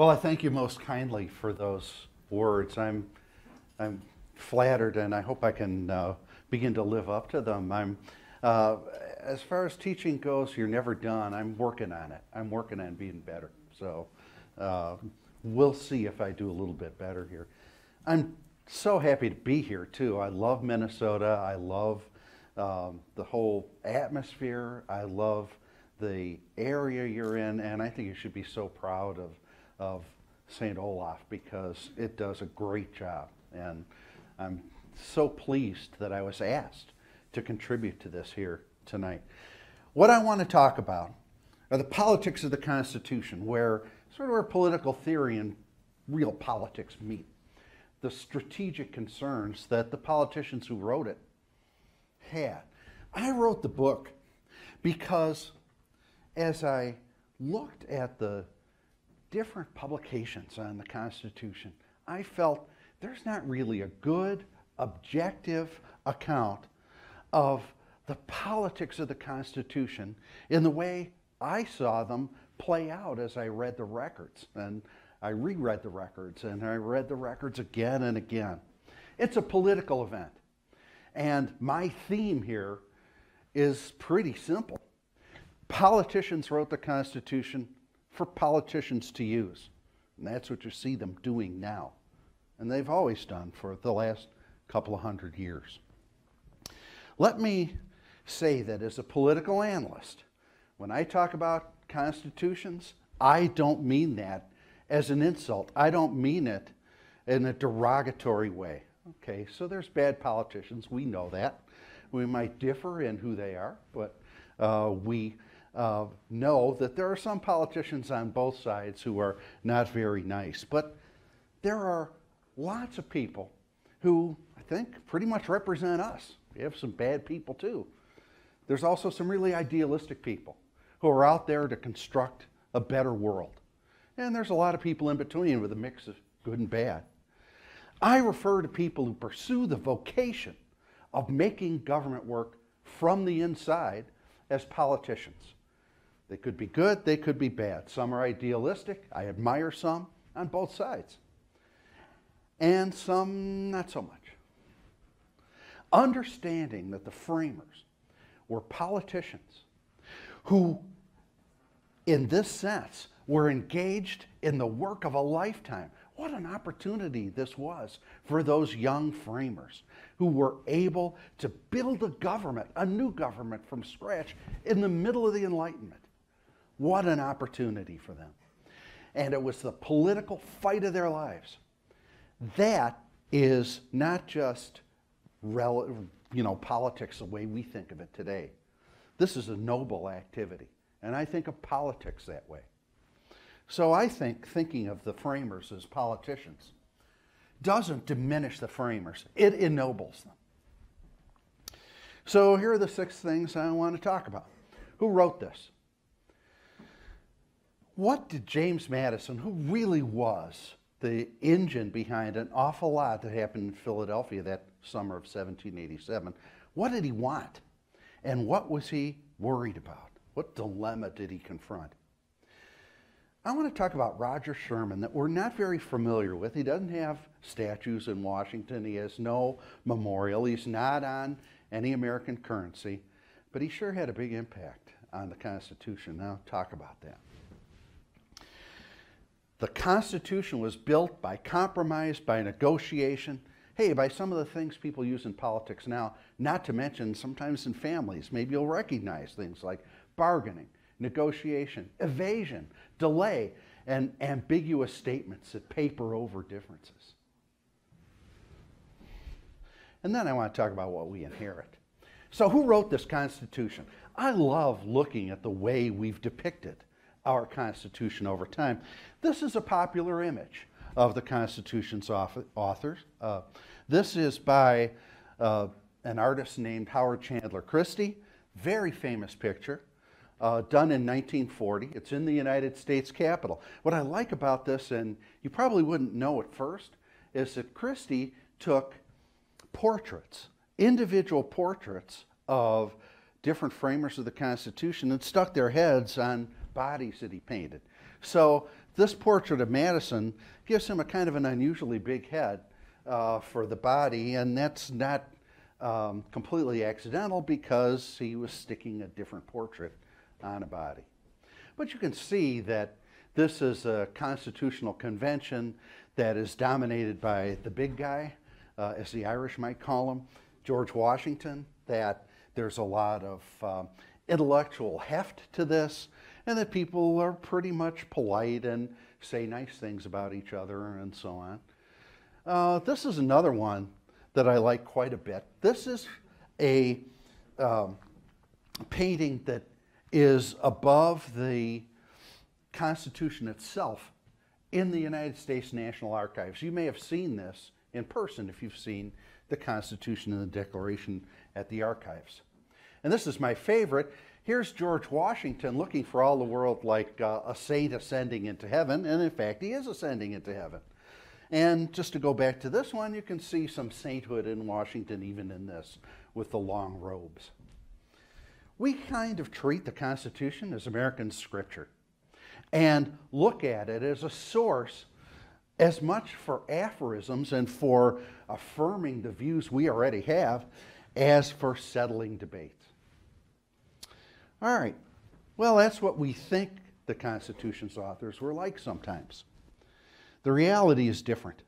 Well, I thank you most kindly for those words. I'm flattered, and I hope I can begin to live up to them. As far as teaching goes, you're never done. I'm working on it. I'm working on being better. So we'll see if I do a little bit better here. I'm so happy to be here, too. I love Minnesota. I love the whole atmosphere. I love the area you're in, and I think you should be so proud of St. Olaf, because it does a great job. And I'm so pleased that I was asked to contribute to this here tonight. What I want to talk about are the politics of the Constitution, where political theory and real politics meet. The strategic concerns that the politicians who wrote it had. I wrote the book because as I looked at the different publications on the Constitution, I felt there's not really a good, objective account of the politics of the Constitution in the way I saw them play out as I read the records. And I reread the records, and I read the records again and again. It's a political event. And my theme here is pretty simple. Politicians wrote the Constitution for politicians to use. And that's what you see them doing now. And they've always done for the last couple of hundred years. Let me say that as a political analyst, when I talk about constitutions, I don't mean that as an insult. I don't mean it in a derogatory way. Okay, so there's bad politicians. We know that. We might differ in who they are, but we know that there are some politicians on both sides who are not very nice. But there are lots of people who I think pretty much represent us. We have some bad people too. There's also some really idealistic people who are out there to construct a better world. And there's a lot of people in between with a mix of good and bad. I refer to people who pursue the vocation of making government work from the inside as politicians. They could be good, they could be bad. Some are idealistic. I admire some on both sides. And some not so much. Understanding that the framers were politicians who, in this sense, were engaged in the work of a lifetime. What an opportunity this was for those young framers who were able to build a government, a new government from scratch in the middle of the Enlightenment. What an opportunity for them. And it was the political fight of their lives. That is not just politics the way we think of it today. This is a noble activity, and I think of politics that way. So I think thinking of the framers as politicians doesn't diminish the framers. It ennobles them. So here are the 6 things I want to talk about. Who wrote this? What did James Madison, who really was the engine behind an awful lot that happened in Philadelphia that summer of 1787, what did he want? And what was he worried about? What dilemma did he confront? I want to talk about Roger Sherman that we're not very familiar with. He doesn't have statues in Washington. He has no memorial. He's not on any American currency, but he sure had a big impact on the Constitution. I'll talk about that. The Constitution was built by compromise, by negotiation, hey, by some of the things people use in politics now, not to mention sometimes in families. Maybe you'll recognize things like bargaining, negotiation, evasion, delay, and ambiguous statements that paper over differences. And then I want to talk about what we inherit. So who wrote this Constitution? I love looking at the way we've depicted our Constitution over time. This is a popular image of the Constitution's authors. This is by an artist named Howard Chandler Christie. Very famous picture. Done in 1940. It's in the United States Capitol. What I like about this, and you probably wouldn't know at first, is that Christie took portraits, individual portraits of different framers of the Constitution and stuck their heads on bodies that he painted. So This portrait of Madison gives him a kind of an unusually big head for the body, and that's not completely accidental because he was sticking a different portrait on a body. But you can see that this is a constitutional convention that is dominated by the big guy, as the Irish might call him, George Washington, that there's a lot of intellectual heft to this, and that people are pretty much polite and say nice things about each other and so on. This is another one that I like quite a bit. This is a painting that is above the Constitution itself in the United States National Archives. You may have seen this in person if you've seen the Constitution and the Declaration at the archives. And this is my favorite. Here's George Washington looking for all the world like a saint ascending into heaven, and in fact he is ascending into heaven. And just to go back to this one, you can see some sainthood in Washington even in this, with the long robes. We kind of treat the Constitution as American scripture and look at it as a source as much for aphorisms and for affirming the views we already have as for settling debates. All right, well, that's what we think the Constitution's authors were like sometimes. The reality is different.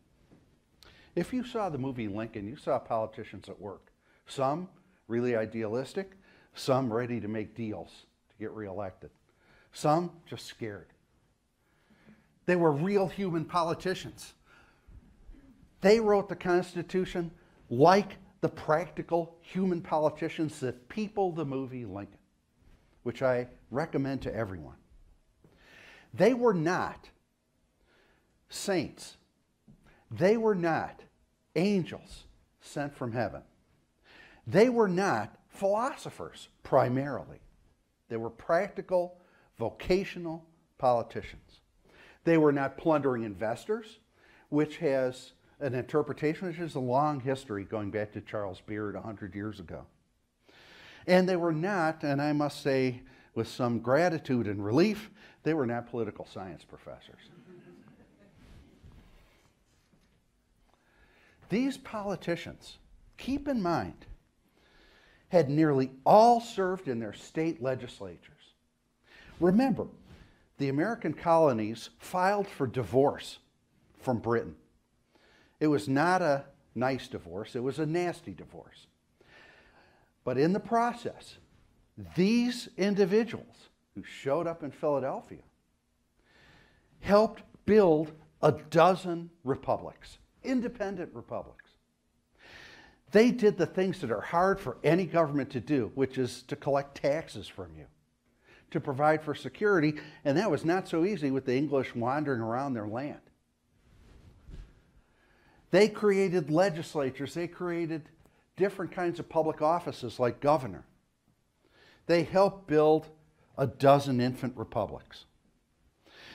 If you saw the movie Lincoln, you saw politicians at work. Some really idealistic, some ready to make deals to get reelected, some just scared. They were real human politicians. They wrote the Constitution like the practical human politicians that people the movie Lincoln, which I recommend to everyone. They were not saints. They were not angels sent from heaven. They were not philosophers primarily. They were practical, vocational politicians. They were not plundering investors, which has an interpretation which is a long history going back to Charles Beard 100 years ago. And they were not, and I must say with some gratitude and relief, they were not political science professors. These politicians, keep in mind, had nearly all served in their state legislatures. Remember, the American colonies filed for divorce from Britain. It was not a nice divorce, it was a nasty divorce. But in the process, these individuals who showed up in Philadelphia helped build a dozen republics, independent republics. They did the things that are hard for any government to do, which is to collect taxes from you, to provide for security, and that was not so easy with the English wandering around their land. They created legislatures, they created different kinds of public offices like governor. They helped build a dozen infant republics.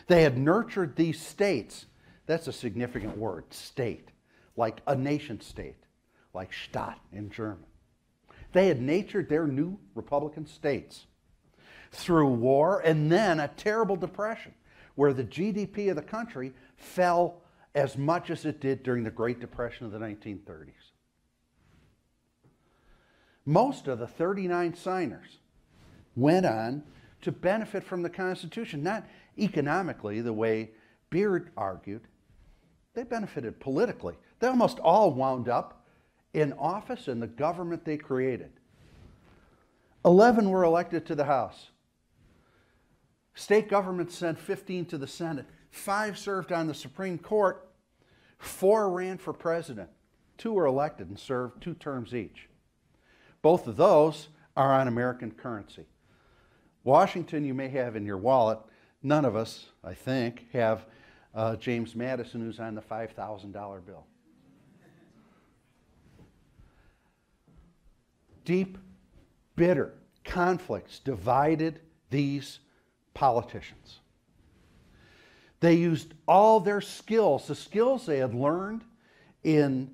They had nurtured these states. That's a significant word, state, like a nation state, like Staat in German. They had nurtured their new republican states through war and then a terrible depression where the GDP of the country fell as much as it did during the Great Depression of the 1930s. Most of the 39 signers went on to benefit from the Constitution, not economically the way Beard argued. They benefited politically. They almost all wound up in office in the government they created. 11 were elected to the House. State governments sent 15 to the Senate. 5 served on the Supreme Court. 4 ran for president. 2 were elected and served 2 terms each. Both of those are on American currency. Washington you may have in your wallet. None of us, I think, have James Madison, who's on the $5,000 bill. Deep, bitter conflicts divided these politicians. They used all their skills, the skills they had learned in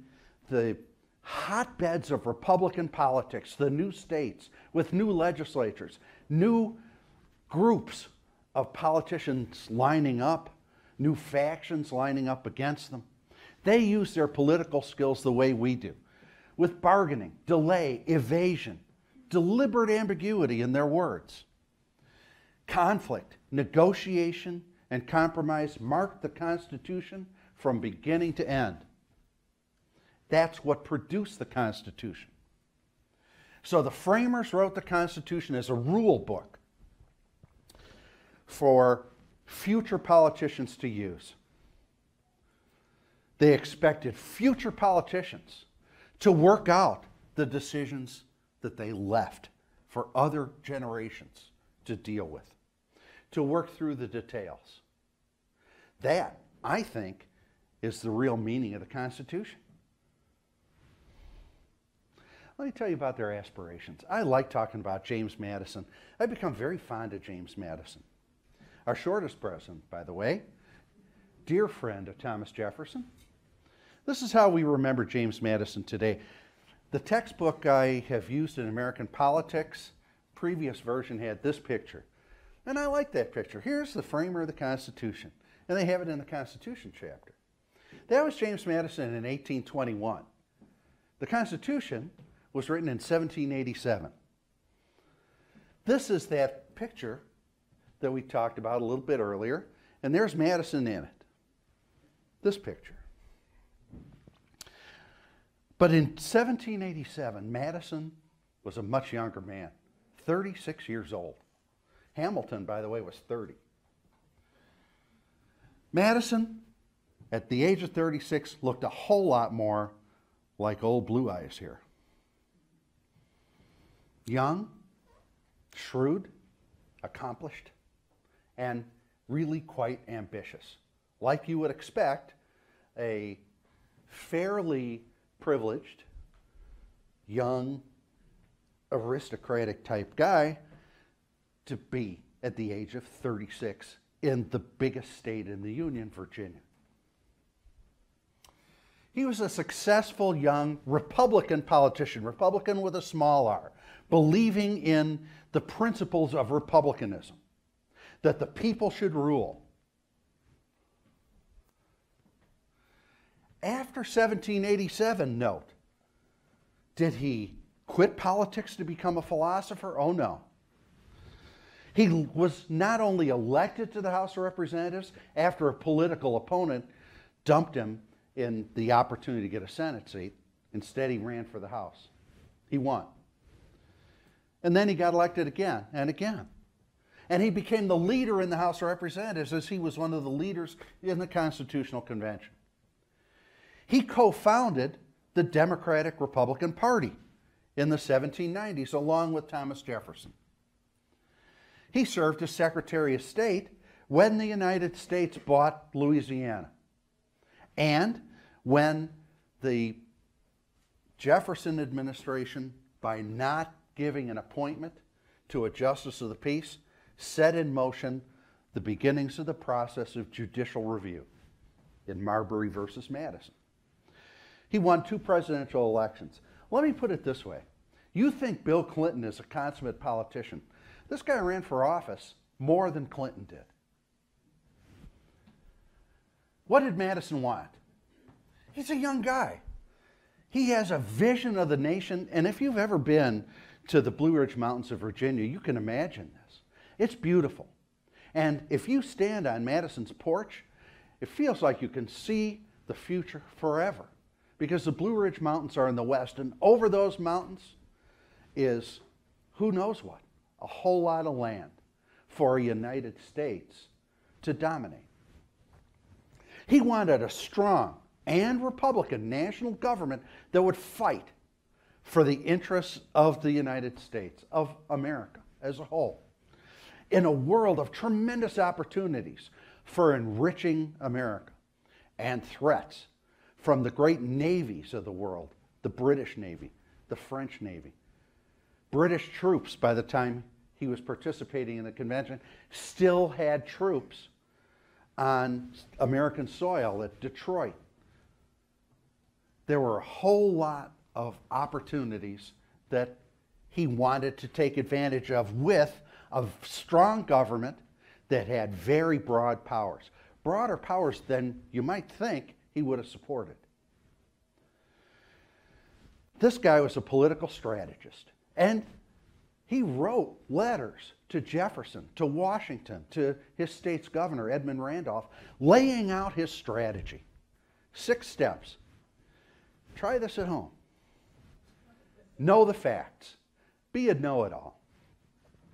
the hotbeds of Republican politics, the new states with new legislatures, new groups of politicians lining up new factions lining up against them. They use their political skills the way we do, with bargaining, delay, evasion, deliberate ambiguity in their words. Conflict, negotiation, and compromise marked the Constitution from beginning to end. That's what produced the Constitution. So the framers wrote the Constitution as a rule book for future politicians to use. They expected future politicians to work out the decisions that they left for other generations to deal with, to work through the details. That, I think, is the real meaning of the Constitution. Let me tell you about their aspirations. I like talking about James Madison. I've become very fond of James Madison. Our shortest president, by the way, dear friend of Thomas Jefferson. This is how we remember James Madison today. The textbook I have used in American politics, previous version, had this picture. And I like that picture. Here's the framer of the Constitution. And they have it in the Constitution chapter. That was James Madison in 1821. The Constitution was written in 1787. This is that picture that we talked about a little bit earlier. And there's Madison in it, this picture. But in 1787, Madison was a much younger man, 36 years old. Hamilton, by the way, was 30. Madison, at the age of 36, looked a whole lot more like old Blue Eyes here. Young, shrewd, accomplished, and really quite ambitious. Like you would expect, a fairly privileged, young, aristocratic type guy to be at the age of 36 in the biggest state in the Union, Virginia. He was a successful young Republican politician, Republican with a small r, believing in the principles of republicanism, that the people should rule. After 1787, note, did he quit politics to become a philosopher? Oh no. He was not only elected to the House of Representatives after a political opponent dumped him in the opportunity to get a Senate seat. Instead, he ran for the House. He won. And then he got elected again and again. And he became the leader in the House of Representatives, as he was one of the leaders in the Constitutional Convention. He co-founded the Democratic-Republican Party in the 1790s, along with Thomas Jefferson. He served as Secretary of State when the United States bought Louisiana, and when the Jefferson administration, by not giving an appointment to a justice of the peace, set in motion the beginnings of the process of judicial review in Marbury versus Madison. He won 2 presidential elections. Let me put it this way. You think Bill Clinton is a consummate politician. This guy ran for office more than Clinton did. What did Madison want? He's a young guy. He has a vision of the nation, and if you've ever been to the Blue Ridge Mountains of Virginia, you can imagine this. It's beautiful. And if you stand on Madison's porch, it feels like you can see the future forever, because the Blue Ridge Mountains are in the west, and over those mountains is who knows what, a whole lot of land for a United States to dominate. He wanted a strong and Republican national government that would fight for the interests of the United States, of America as a whole, in a world of tremendous opportunities for enriching America and threats from the great navies of the world, the British Navy, the French Navy. British troops, by the time he was participating in the convention, still had troops on American soil at Detroit. There were a whole lot of opportunities that he wanted to take advantage of with a strong government that had very broad powers, broader powers than you might think he would have supported. This guy was a political strategist, and he wrote letters to Jefferson, to Washington, to his state's governor, Edmund Randolph, laying out his strategy. 6 steps. Try this at home. Know the facts. Be a know-it-all.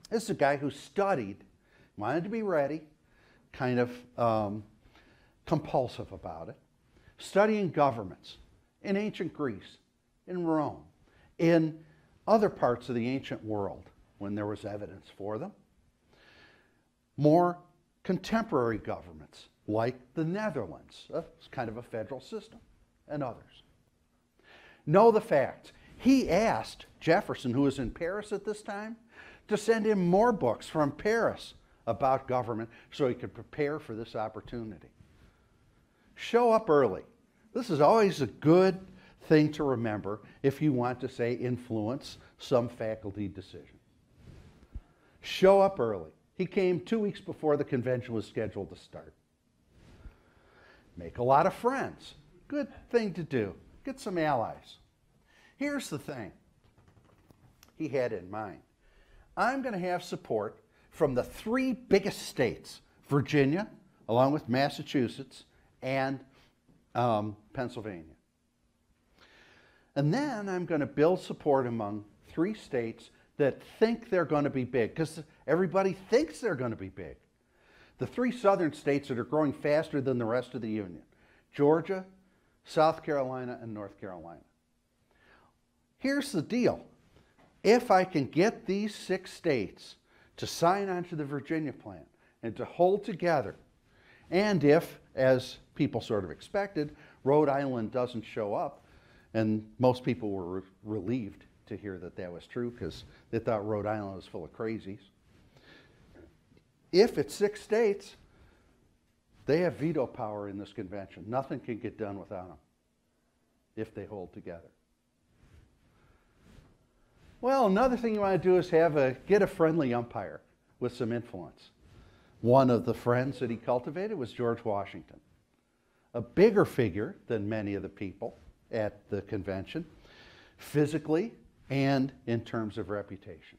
This is a guy who studied, wanted to be ready, kind of compulsive about it, studying governments in ancient Greece, in Rome, in other parts of the ancient world when there was evidence for them. More contemporary governments like the Netherlands, it's kind of a federal system, and others. Know the facts. He asked Jefferson, who was in Paris at this time, to send him more books from Paris about government so he could prepare for this opportunity. Show up early. This is always a good thing to remember if you want to, say, influence some faculty decision. Show up early. He came 2 weeks before the convention was scheduled to start. Make a lot of friends. Good thing to do. Get some allies. Here's the thing he had in mind. I'm going to have support from the 3 biggest states, Virginia, along with Massachusetts, and Pennsylvania. And then I'm going to build support among 3 states that think they're going to be big, because everybody thinks they're going to be big. The 3 southern states that are growing faster than the rest of the Union, Georgia, South Carolina, and North Carolina. Here's the deal. If I can get these 6 states to sign onto the Virginia Plan and to hold together, and if, as people sort of expected, Rhode Island doesn't show up, and most people were relieved to hear that that was true because they thought Rhode Island was full of crazies. If it's 6 states, they have veto power in this convention. Nothing can get done without them if they hold together. Well, another thing you want to do is get a friendly umpire with some influence. One of the friends that he cultivated was George Washington, a bigger figure than many of the people at the convention, physically and in terms of reputation.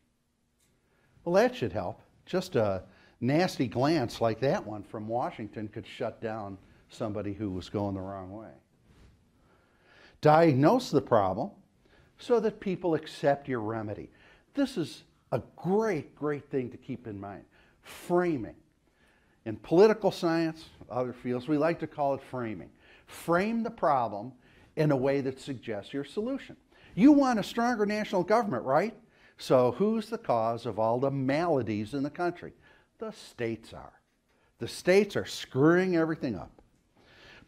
Well, that should help. Just a nasty glance like that one from Washington could shut down somebody who was going the wrong way. Diagnose the problem so that people accept your remedy. This is a great, great thing to keep in mind. Framing. In political science, other fields, we like to call it framing. Frame the problem in a way that suggests your solution. You want a stronger national government, right? So who's the cause of all the maladies in the country? The states are. The states are screwing everything up.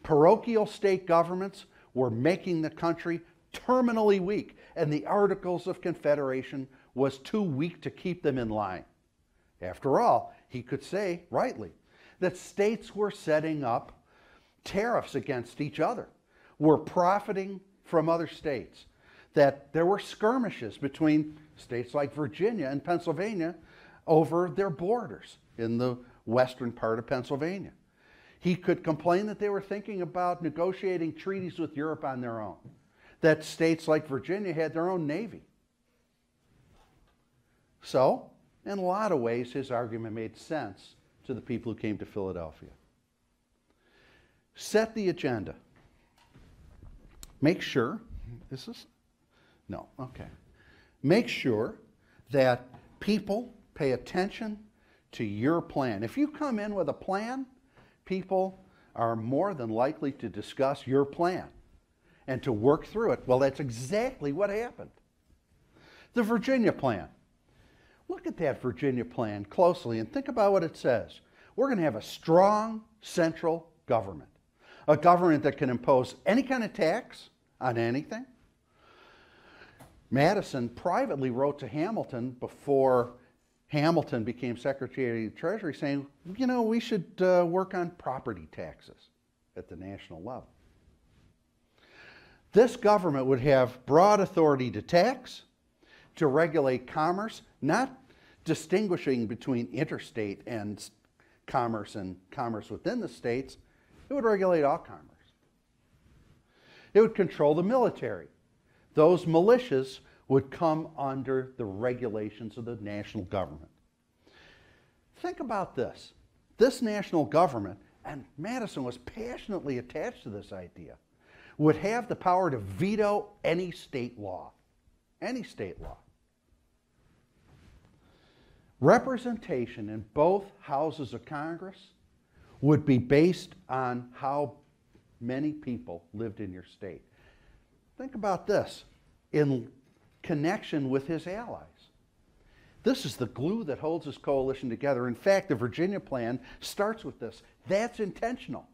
Parochial state governments were making the country terminally weak, and the Articles of Confederation was too weak to keep them in line. After all, he could say, rightly, that states were setting up tariffs against each other, were profiting from other states, that there were skirmishes between states like Virginia and Pennsylvania over their borders in the western part of Pennsylvania. He could complain that they were thinking about negotiating treaties with Europe on their own, that states like Virginia had their own navy. So, in a lot of ways, his argument made sense to the people who came to Philadelphia. Set the agenda. Make sure, make sure that people pay attention to your plan. If you come in with a plan, people are more than likely to discuss your plan and to work through it. Well, that's exactly what happened. The Virginia Plan. Look at that Virginia Plan closely and think about what it says. We're going to have a strong central government, a government that can impose any kind of tax on anything. Madison privately wrote to Hamilton before Hamilton became Secretary of the Treasury saying, you know, we should work on property taxes at the national level. This government would have broad authority to tax, to regulate commerce, not distinguishing between interstate and commerce and commerce within the states, it would regulate all commerce. It would control the military. Those militias would come under the regulations of the national government. Think about this. This national government, and Madison was passionately attached to this idea, would have the power to veto any state law. Any state law. Representation in both houses of Congress would be based on how many people lived in your state. Think about this in connection with his allies. This is the glue that holds his coalition together. In fact, the Virginia Plan starts with this. That's intentional.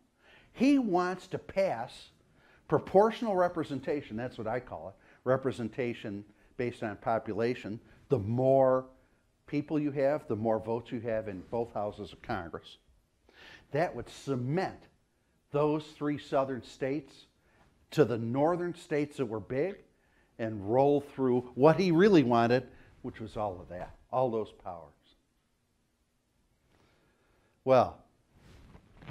He wants to pass proportional representation, that's what I call it, representation based on population. The more people you have, the more votes you have in both houses of Congress. That would cement those three southern states to the northern states that were big and roll through what he really wanted, which was all of that, all those powers. Well,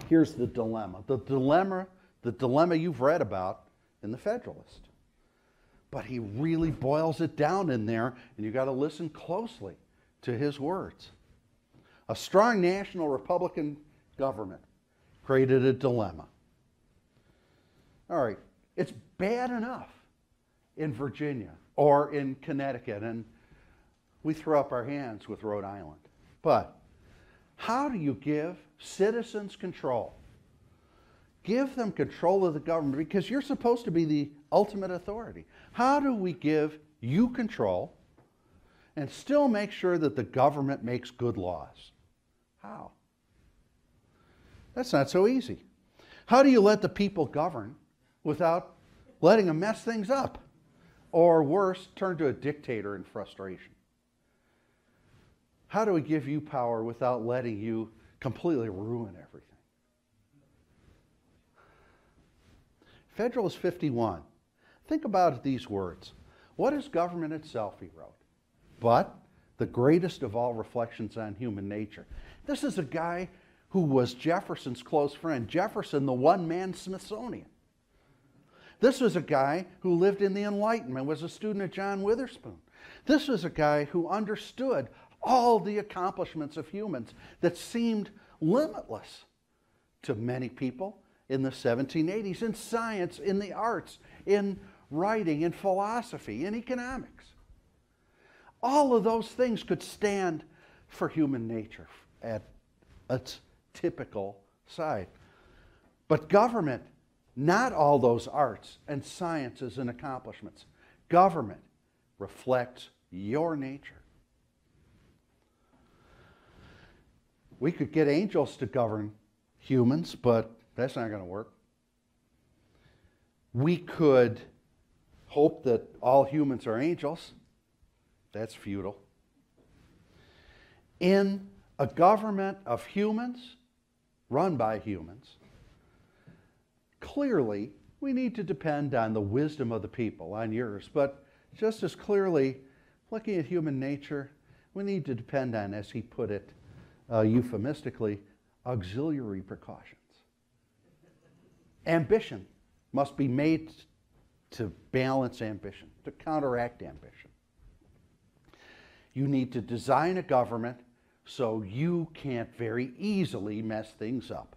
here's the dilemma. The dilemma you've read about in the Federalist. But he really boils it down in there, and you've got to listen closely to his words. A strong national Republican government created a dilemma. All right, it's bad enough in Virginia or in Connecticut, and we throw up our hands with Rhode Island. But how do you give citizens control? Give them control of the government, because you're supposed to be the ultimate authority. How do we give you control and still make sure that the government makes good laws? How? That's not so easy. How do you let the people govern without letting them mess things up? Or worse, turn to a dictator in frustration? How do we give you power without letting you completely ruin everything? Federalist 51. Think about these words. What is government itself, he wrote, but the greatest of all reflections on human nature. This is a guy who was Jefferson's close friend. Jefferson, the one-man Smithsonian. This was a guy who lived in the Enlightenment, was a student of John Witherspoon. This was a guy who understood all the accomplishments of humans that seemed limitless to many people in the 1780s, in science, in the arts, in writing, in philosophy, in economics. All of those things could stand for human nature at its typical side. But government, not all those arts and sciences and accomplishments. Government reflects your nature. We could get angels to govern humans, but that's not going to work. We could hope that all humans are angels. That's futile. In a government of humans, run by humans, clearly we need to depend on the wisdom of the people, on yours. But just as clearly, looking at human nature, we need to depend on, as he put it euphemistically, auxiliary precautions. Ambition must be made to balance ambition, to counteract ambition. You need to design a government so you can't very easily mess things up.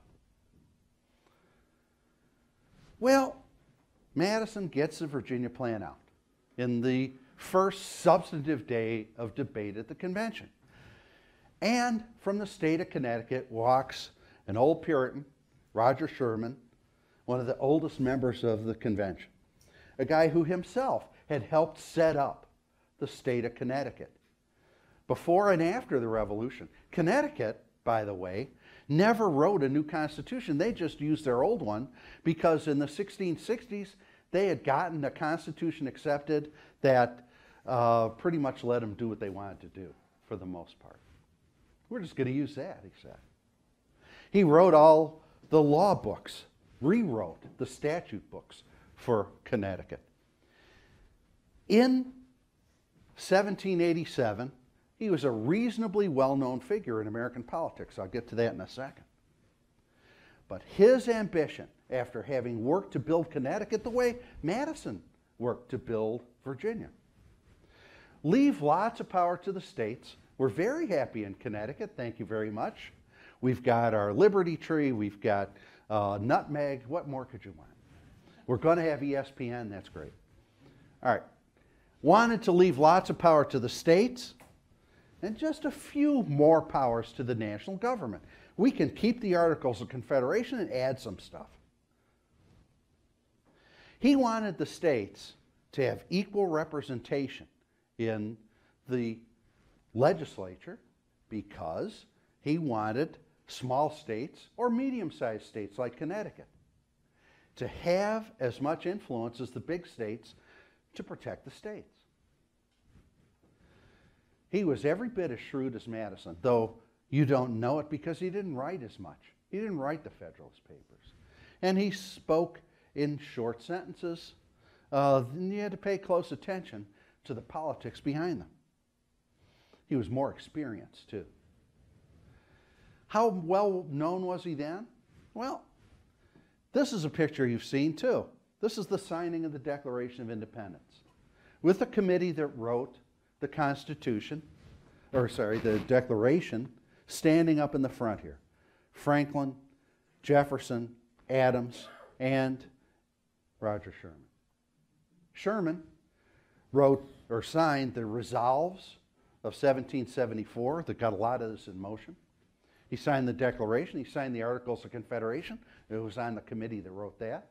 Well, Madison gets the Virginia Plan out in the first substantive day of debate at the convention. And from the state of Connecticut walks an old Puritan, Roger Sherman, one of the oldest members of the convention, a guy who himself had helped set up the state of Connecticut before and after the Revolution. Connecticut, by the way, never wrote a new constitution. They just used their old one because in the 1660s they had gotten a constitution accepted that pretty much let them do what they wanted to do for the most part. We're just going to use that, he said. He wrote all the law books, rewrote the statute books for Connecticut. In 1787, He was a reasonably well-known figure in American politics. I'll get to that in a second. But his ambition, after having worked to build Connecticut the way Madison worked to build Virginia, leave lots of power to the states. We're very happy in Connecticut, thank you very much. We've got our Liberty Tree, we've got Nutmeg, what more could you want? We're going to have ESPN, that's great. All right, wanted to leave lots of power to the states and just a few more powers to the national government. We can keep the Articles of Confederation and add some stuff. He wanted the states to have equal representation in the legislature because he wanted small states or medium-sized states like Connecticut to have as much influence as the big states to protect the states. He was every bit as shrewd as Madison, though you don't know it because he didn't write as much. He didn't write the Federalist Papers. And he spoke in short sentences. And you had to pay close attention to the politics behind them. He was more experienced, too. How well known was he then? Well, this is a picture you've seen, too. This is the signing of the Declaration of Independence with a committee that wrote the Constitution, or sorry, the Declaration, standing up in the front here. Franklin, Jefferson, Adams, and Roger Sherman. Sherman wrote or signed the Resolves of 1774 that got a lot of this in motion. He signed the Declaration, he signed the Articles of Confederation. It was on the committee that wrote that.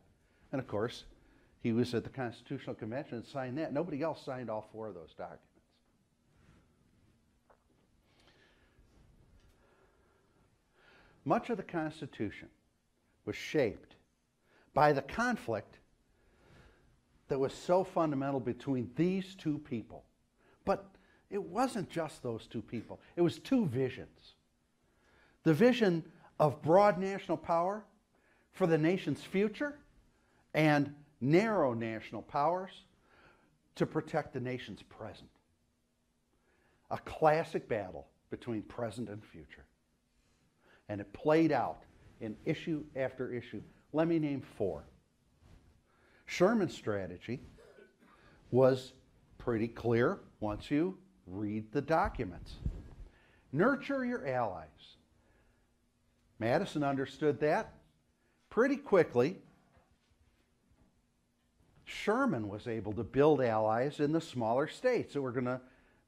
And of course, he was at the Constitutional Convention and signed that. Nobody else signed all four of those documents. Much of the Constitution was shaped by the conflict that was so fundamental between these two people. But it wasn't just those two people. It was two visions. The vision of broad national power for the nation's future and narrow national powers to protect the nation's present. A classic battle between present and future. And it played out in issue after issue. Let me name four. Sherman's strategy was pretty clear once you read the documents. Nurture your allies. Madison understood that pretty quickly. Sherman was able to build allies in the smaller states that were going to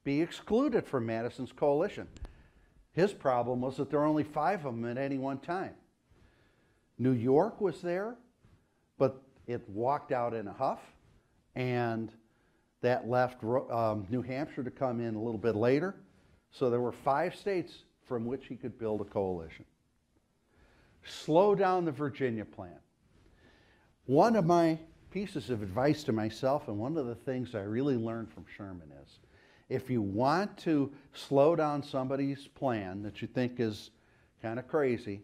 be excluded from Madison's coalition. His problem was that there were only 5 of them at any one time. New York was there, but it walked out in a huff, and that left New Hampshire to come in a little bit later. So there were 5 states from which he could build a coalition. Slow down the Virginia Plan. One of my pieces of advice to myself, and one of the things I really learned from Sherman is, if you want to slow down somebody's plan that you think is kind of crazy,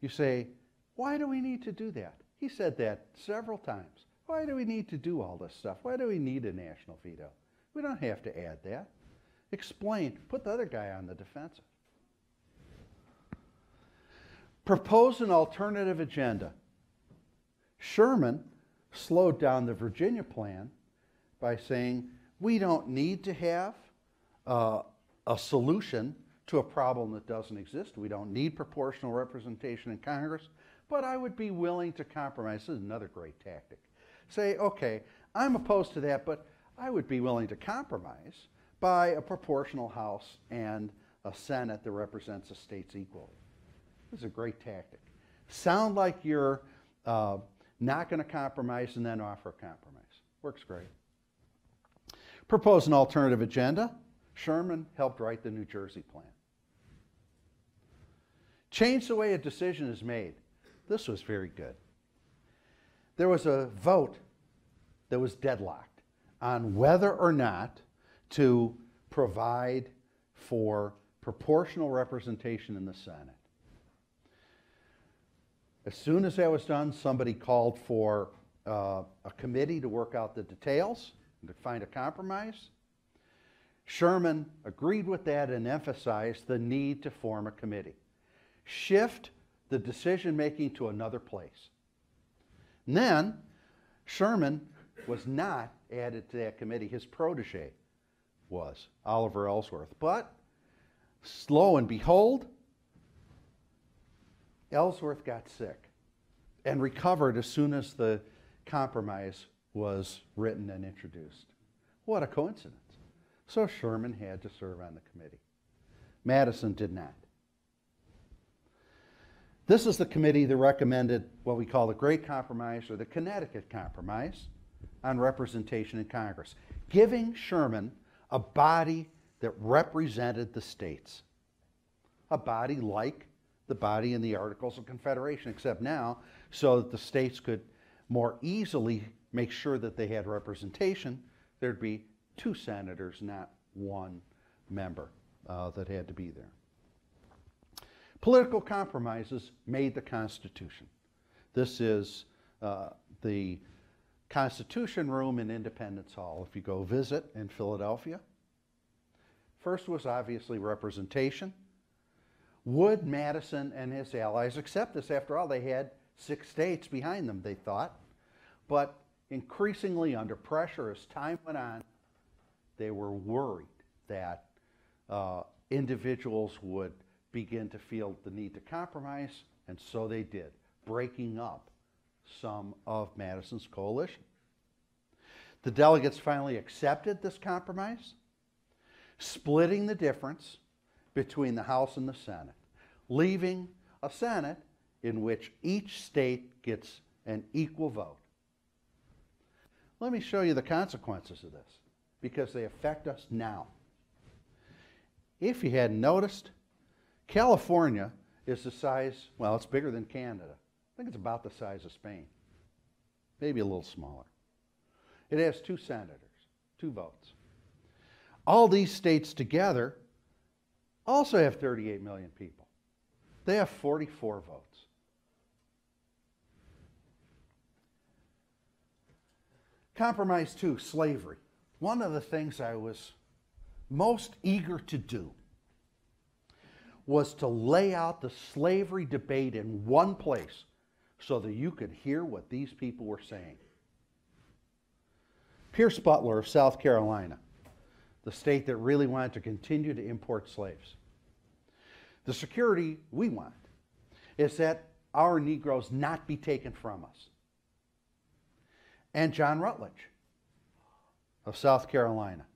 you say, why do we need to do that? He said that several times. Why do we need to do all this stuff? Why do we need a national veto? We don't have to add that. Explain. Put the other guy on the defensive. Propose an alternative agenda. Sherman slowed down the Virginia Plan by saying, we don't need to have a solution to a problem that doesn't exist. We don't need proportional representation in Congress, but I would be willing to compromise. This is another great tactic. Say, okay, I'm opposed to that, but I would be willing to compromise by a proportional House and a Senate that represents the states equally. This is a great tactic. Sound like you're not going to compromise and then offer a compromise. Works great. Propose an alternative agenda. Sherman helped write the New Jersey Plan. Change the way a decision is made. This was very good. There was a vote that was deadlocked on whether or not to provide for proportional representation in the Senate. As soon as that was done, somebody called for a committee to work out the details, to find a compromise. Sherman agreed with that and emphasized the need to form a committee. Shift the decision-making to another place. And then Sherman was not added to that committee. His protege was Oliver Ellsworth. But lo and behold, Ellsworth got sick and recovered as soon as the compromise was written and introduced. What a coincidence. So Sherman had to serve on the committee. Madison did not. This is the committee that recommended what we call the Great Compromise or the Connecticut Compromise on representation in Congress, giving Sherman a body that represented the states, a body like the body in the Articles of Confederation, except now so that the states could more easily make sure that they had representation, there'd be two senators, not one member that had to be there. Political compromises made the Constitution. This is the Constitution Room in Independence Hall, if you go visit in Philadelphia. First was obviously representation. Would Madison and his allies accept this? After all, they had 6 states behind them, they thought. But increasingly under pressure as time went on, they were worried that individuals would begin to feel the need to compromise, and so they did, breaking up some of Madison's coalition. The delegates finally accepted this compromise, splitting the difference between the House and the Senate, leaving a Senate in which each state gets an equal vote. Let me show you the consequences of this, because they affect us now. If you hadn't noticed, California is the size, well, it's bigger than Canada. I think it's about the size of Spain, maybe a little smaller. It has 2 senators, 2 votes. All these states together also have 38 million people. They have 44 votes. Compromise 2, slavery. One of the things I was most eager to do was to lay out the slavery debate in one place so that you could hear what these people were saying. Pierce Butler of South Carolina, the state that really wanted to continue to import slaves. The security we want is that our Negroes not be taken from us. And John Rutledge of South Carolina.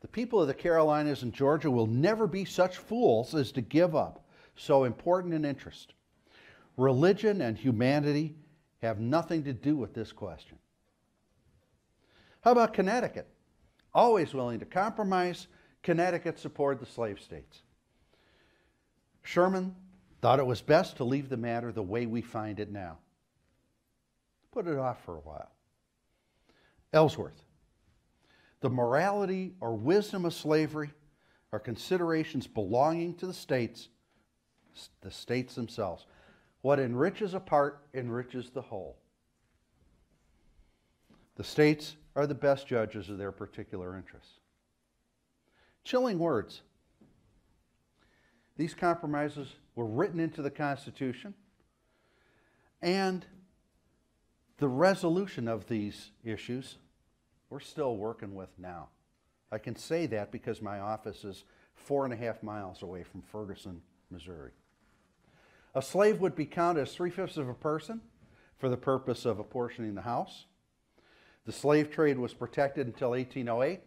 The people of the Carolinas and Georgia will never be such fools as to give up so important an interest. Religion and humanity have nothing to do with this question. How about Connecticut? Always willing to compromise, Connecticut supported the slave states. Sherman thought it was best to leave the matter the way we find it now. Put it off for a while. Ellsworth. The morality or wisdom of slavery are considerations belonging to the states themselves. What enriches a part enriches the whole. The states are the best judges of their particular interests. Chilling words. These compromises were written into the Constitution, and the resolution of these issues we're still working with now. I can say that because my office is 4.5 miles away from Ferguson, Missouri. A slave would be counted as 3/5 of a person for the purpose of apportioning the house. The slave trade was protected until 1808,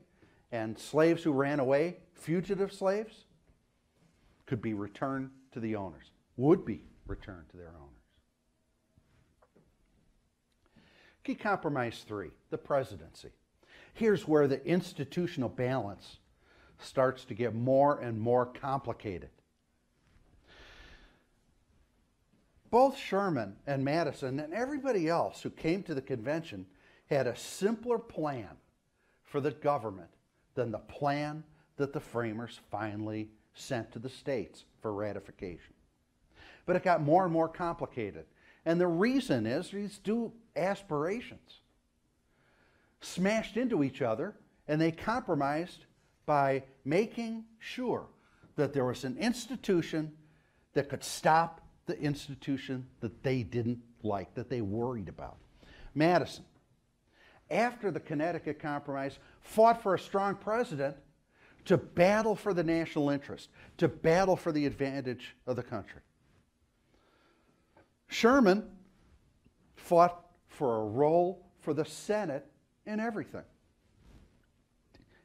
and slaves who ran away, fugitive slaves, could be returned to the owners, would be returned to their owners. Key Compromise 3, the presidency. Here's where the institutional balance starts to get more and more complicated. Both Sherman and Madison and everybody else who came to the convention had a simpler plan for the government than the plan that the framers finally sent to the states for ratification. But it got more and more complicated. And the reason is these two aspirations smashed into each other, and they compromised by making sure that there was an institution that could stop the institution that they didn't like, that they worried about. Madison, after the Connecticut Compromise, fought for a strong president to battle for the national interest, to battle for the advantage of the country. Sherman fought for a role for the Senate in everything.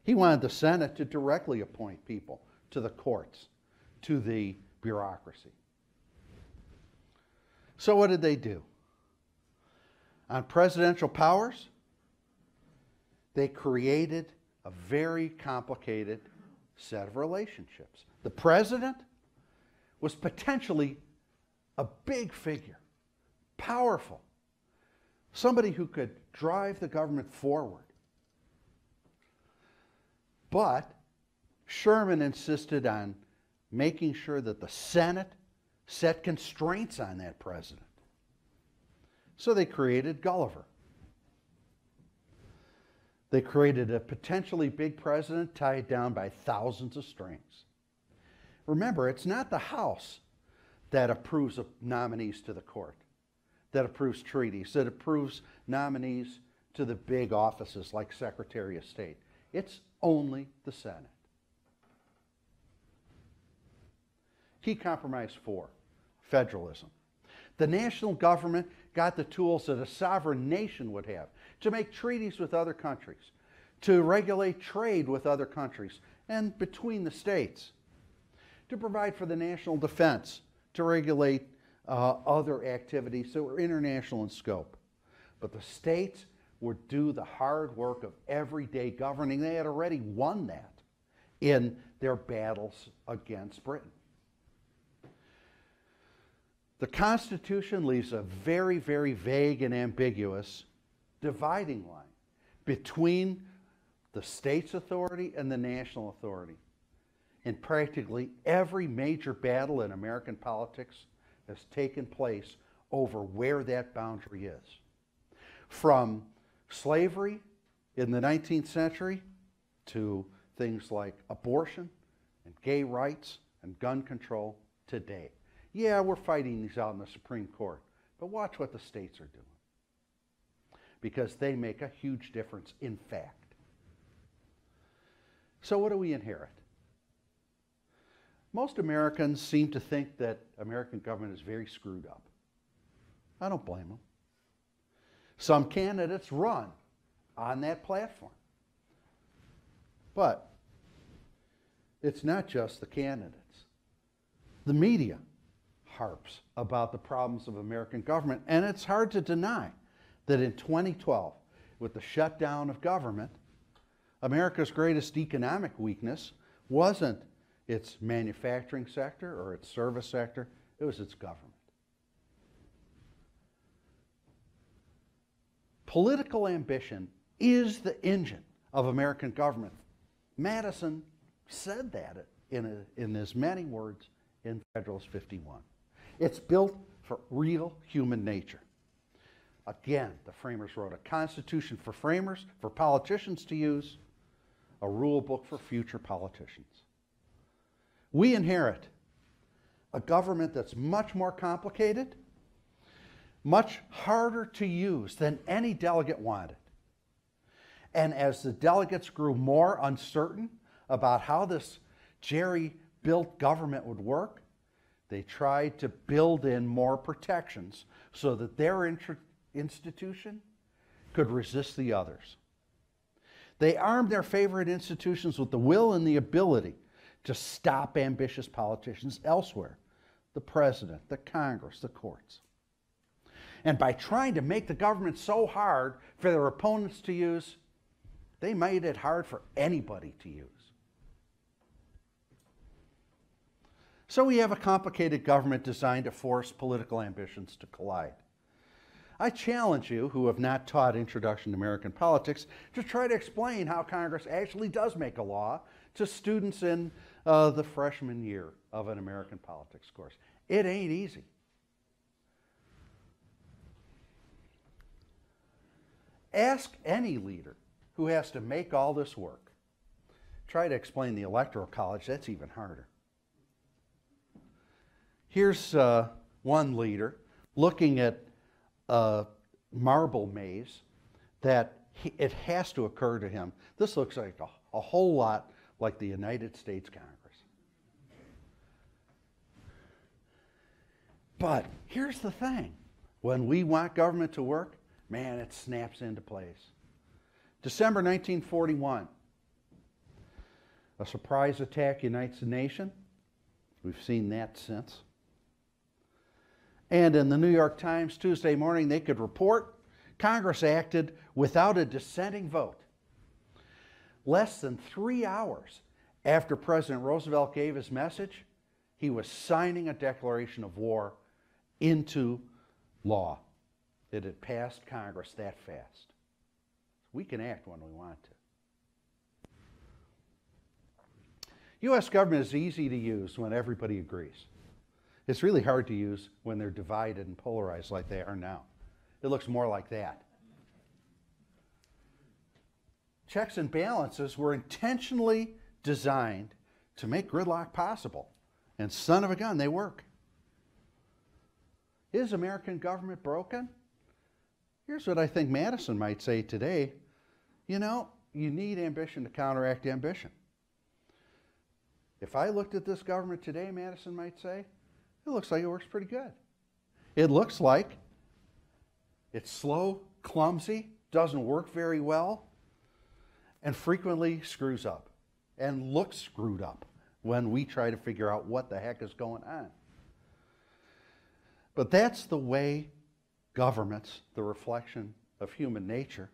He wanted the Senate to directly appoint people to the courts, to the bureaucracy. So what did they do? On presidential powers, they created a very complicated set of relationships. The president was potentially a big figure, powerful, somebody who could drive the government forward. But Sherman insisted on making sure that the Senate set constraints on that president. So they created Gulliver. They created a potentially big president tied down by thousands of strings. Remember, it's not the House that approves of nominees to the court, that approves treaties, that approves nominees to the big offices like Secretary of State. It's only the Senate. Key Compromise 4, Federalism. The national government got the tools that a sovereign nation would have to make treaties with other countries, to regulate trade with other countries and between the states, to provide for the national defense, to regulate other activities that were international in scope. But the states would do the hard work of everyday governing. They had already won that in their battles against Britain. The Constitution leaves a very, very vague and ambiguous dividing line between the state's authority and the national authority. And practically every major battle in American politics has taken place over where that boundary is. From slavery in the 19th century to things like abortion and gay rights and gun control today. Yeah, we're fighting these out in the Supreme Court, but watch what the states are doing, because they make a huge difference in fact. So what do we inherit? Most Americans seem to think that American government is very screwed up. I don't blame them. Some candidates run on that platform. But it's not just the candidates. The media harps about the problems of American government, and it's hard to deny that in 2012, with the shutdown of government, America's greatest economic weakness wasn't its manufacturing sector or its service sector, it was its government. Political ambition is the engine of American government. Madison said that in as many words in Federalist 51. It's built for real human nature. Again, the framers wrote a constitution for framers, for politicians to use, a rule book for future politicians. We inherit a government that's much more complicated, much harder to use than any delegate wanted. And as the delegates grew more uncertain about how this jerry-built government would work, they tried to build in more protections so that their institution could resist the others. They armed their favorite institutions with the will and the ability to stop ambitious politicians elsewhere, the president, the Congress, the courts. And by trying to make the government so hard for their opponents to use, they made it hard for anybody to use. So we have a complicated government designed to force political ambitions to collide. I challenge you, who have not taught Introduction to American Politics, to try to explain how Congress actually does make a law to students in the freshman year of an American politics course. It ain't easy. Ask any leader who has to make all this work Try to explain the Electoral College. That's even harder. Here's one leader looking at a marble maze that it has to occur to him. This looks like a whole lot like the United States Congress. But here's the thing. When we want government to work, man, it snaps into place. December 1941, a surprise attack unites the nation. We've seen that since. And in the New York Times Tuesday morning, they could report Congress acted without a dissenting vote. Less than 3 hours after President Roosevelt gave his message, he was signing a declaration of war into law. It had passed Congress that fast. We can act when we want to. U.S. government is easy to use when everybody agrees. It's really hard to use when they're divided and polarized like they are now. It looks more like that. Checks and balances were intentionally designed to make gridlock possible. And son of a gun, they work. Is American government broken? Here's what I think Madison might say today. You know, you need ambition to counteract ambition. If I looked at this government today, Madison might say, it looks like it works pretty good. It looks like it's slow, clumsy, doesn't work very well, and frequently screws up and looks screwed up when we try to figure out what the heck is going on. But that's the way governments, the reflection of human nature,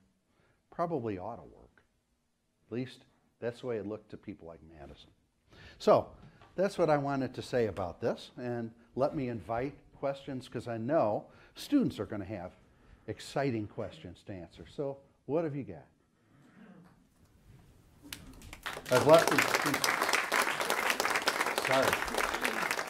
probably ought to work. At least that's the way it looked to people like Madison. So that's what I wanted to say about this. And let me invite questions, because I know students are going to have exciting questions to answer. So what have you got? I've left you. Sorry.